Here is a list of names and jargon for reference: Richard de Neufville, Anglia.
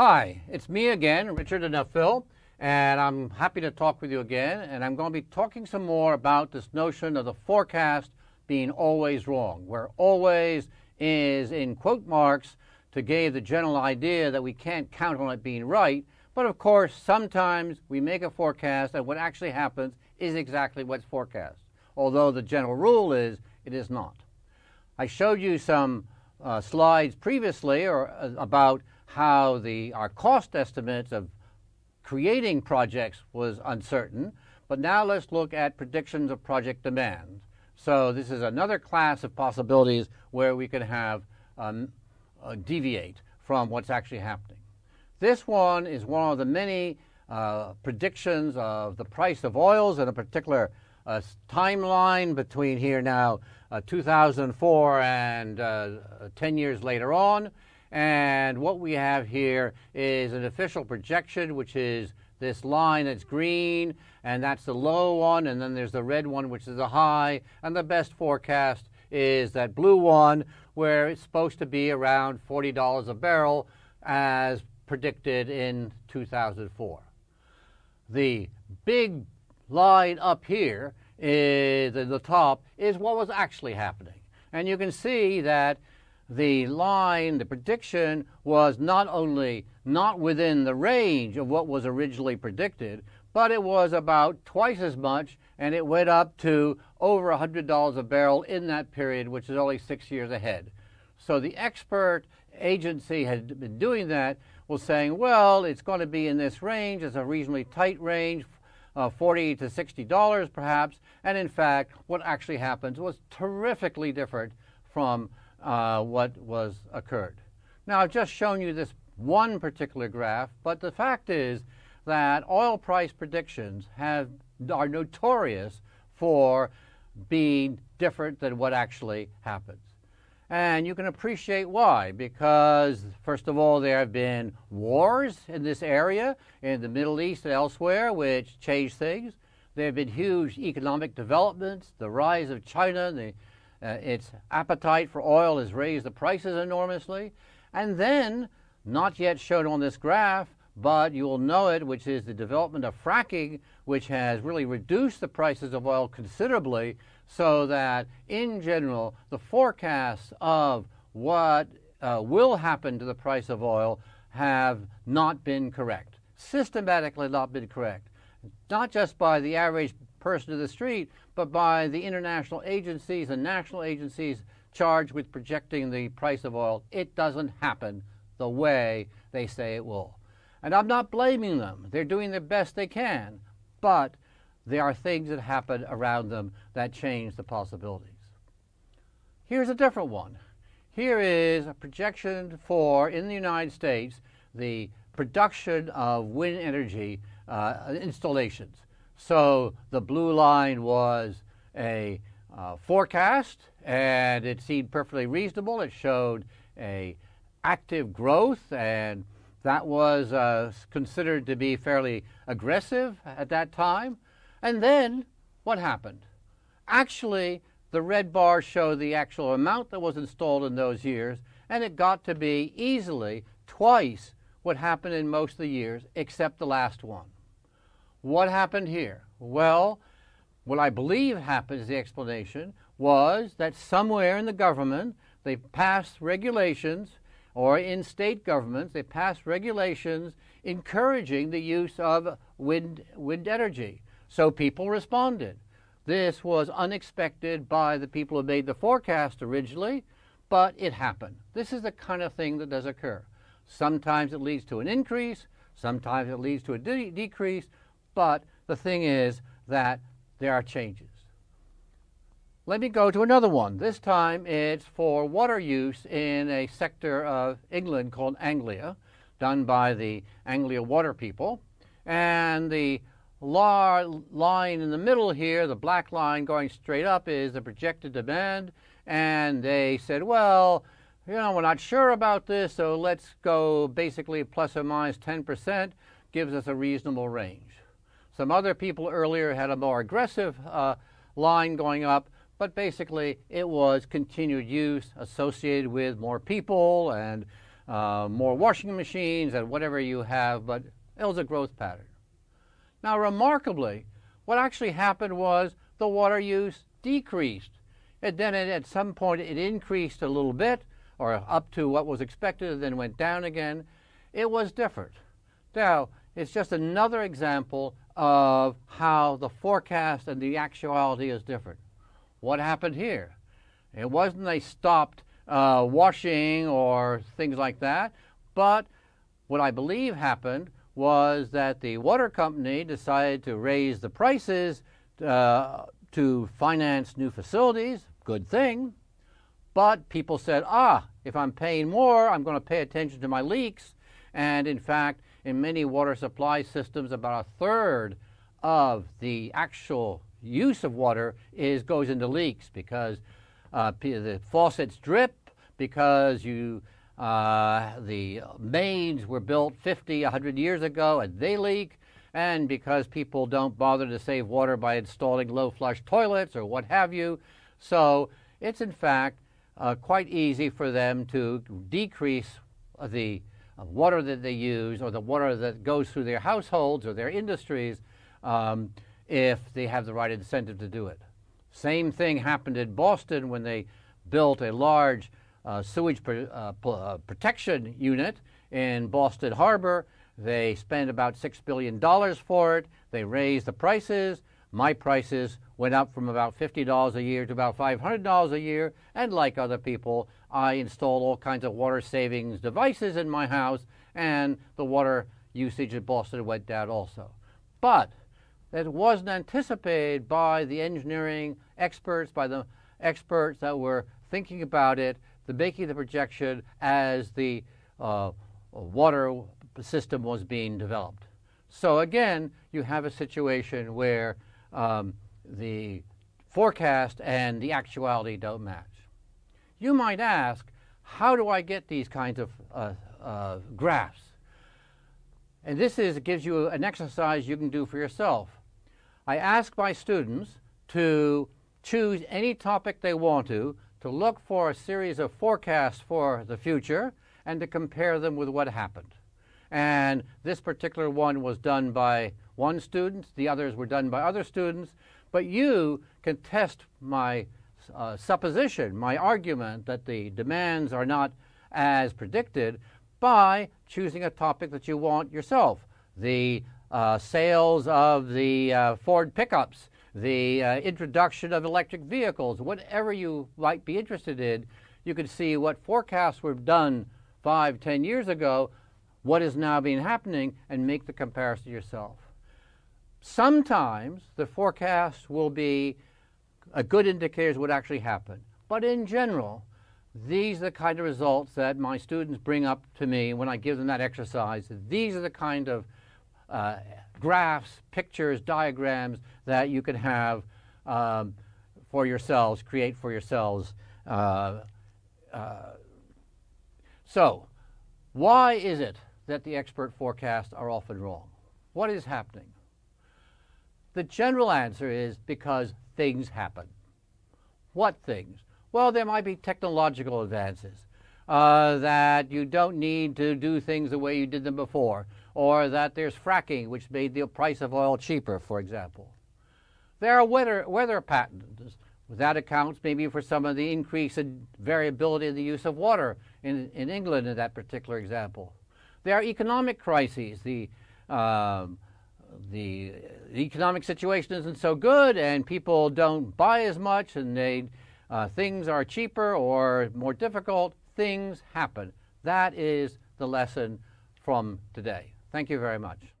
Hi, it's me again, Richard de Neufville, and I'm happy to talk with you again, and I'm going to be talking some more about this notion of the forecast being always wrong, where always is in quote marks to give the general idea that we can't count on it being right, but of course sometimes we make a forecast and what actually happens is exactly what's forecast, although the general rule is it is not. I showed you some slides previously about how our cost estimates of creating projects was uncertain, but now let's look at predictions of project demand. So this is another class of possibilities where we can have deviate from what's actually happening. This one is one of the many predictions of the price of oils in a particular timeline between here now 2004 and 10 years later on. And what we have here is an official projection, which is this line that's green, and that's the low one, and then there's the red one, which is the high, and the best forecast is that blue one, where it's supposed to be around $40 a barrel as predicted in 2004. The big line up here is at the top is what was actually happening, and you can see that the line, the prediction, was not only not within the range of what was originally predicted, but it was about twice as much, and it went up to over $100 a barrel in that period, which is only 6 years ahead. So the expert agency had been doing that, was saying, well, it's going to be in this range, it's a reasonably tight range, $40 to $60 perhaps, and in fact, what actually happens was terrifically different from what was occurred. Now I've just shown you this one particular graph, but the fact is that oil price predictions are notorious for being different than what actually happens. And you can appreciate why, because first of all there have been wars in this area, in the Middle East and elsewhere, which changed things. There have been huge economic developments, the rise of China, its appetite for oil has raised the prices enormously. And then, not yet shown on this graph, but you'll know it, which is the development of fracking, which has really reduced the prices of oil considerably, so that in general, the forecasts of what will happen to the price of oil have not been correct, systematically not been correct, not just by the average person to the street, but by the international agencies and national agencies charged with projecting the price of oil. It doesn't happen the way they say it will. And I'm not blaming them. They're doing the best they can, but there are things that happen around them that change the possibilities. Here's a different one. Here is a projection for, in the United States, the production of wind energy installations. So the blue line was a forecast, and it seemed perfectly reasonable. It showed an active growth, and that was considered to be fairly aggressive at that time. And then what happened? Actually, the red bar showed the actual amount that was installed in those years, and it got to be easily twice what happened in most of the years, except the last one. What happened here? Well, what I believe happened, is the explanation, was that somewhere in the government they passed regulations, or in state governments they passed regulations encouraging the use of wind energy. So people responded. This was unexpected by the people who made the forecast originally, but it happened. This is the kind of thing that does occur. Sometimes it leads to an increase, sometimes it leads to a decrease, but the thing is that there are changes. Let me go to another one. This time it's for water use in a sector of England called Anglia, done by the Anglia water people. And the line in the middle here, the black line going straight up, is the projected demand. And they said, well, you know, we're not sure about this, so let's go basically plus or minus 10%, gives us a reasonable range. Some other people earlier had a more aggressive line going up, but basically it was continued use associated with more people and more washing machines and whatever you have, but it was a growth pattern. Now, remarkably, what actually happened was the water use decreased. And then at some point it increased a little bit, or up to what was expected, then went down again. It was different. Now, it's just another example of how the forecast and the actuality is different. What happened here? It wasn't they stopped washing or things like that, but what I believe happened was that the water company decided to raise the prices to finance new facilities. Good thing. But people said, if I'm paying more, I'm going to pay attention to my leaks. And in fact, in many water supply systems, about a third of the actual use of water goes into leaks, because the faucets drip, because the mains were built 50, 100 years ago and they leak, and because people don't bother to save water by installing low flush toilets or what have you. So it's in fact quite easy for them to decrease the water that they use, or the water that goes through their households or their industries, if they have the right incentive to do it. Same thing happened in Boston when they built a large sewage protection unit in Boston Harbor. They spent about $6 billion for it. They raised the prices. My prices went up from about $50 a year to about $500 a year. And like other people, I installed all kinds of water savings devices in my house, and the water usage in Boston went down also. But that wasn't anticipated by the engineering experts, by the experts that were thinking about it, making the projection as the water system was being developed. So again, you have a situation where the forecast and the actuality don't match. You might ask, how do I get these kinds of graphs? And this gives you an exercise you can do for yourself. I ask my students to choose any topic they want to look for a series of forecasts for the future and to compare them with what happened. And this particular one was done by one student, the others were done by other students, but you can test my supposition, my argument that the demands are not as predicted, by choosing a topic that you want yourself. The sales of the Ford pickups, the introduction of electric vehicles, whatever you might be interested in. You can see what forecasts were done 5, 10 years ago, what is now being happening, and make the comparison yourself. Sometimes the forecasts will be a good indicator of what actually happened, but in general, these are the kind of results that my students bring up to me when I give them that exercise. These are the kind of graphs, pictures, diagrams that you can have for yourselves, create for yourselves. So why is it that the expert forecasts are often wrong? What is happening? The general answer is because things happen. What things? Well, there might be technological advances, that you don't need to do things the way you did them before, or that there's fracking, which made the price of oil cheaper, for example. There are weather patterns. That accounts maybe for some of the increase in variability in the use of water in England in that particular example. There are economic crises. The economic situation isn't so good, and people don't buy as much, and things are cheaper or more difficult. Things happen. That is the lesson from today. Thank you very much.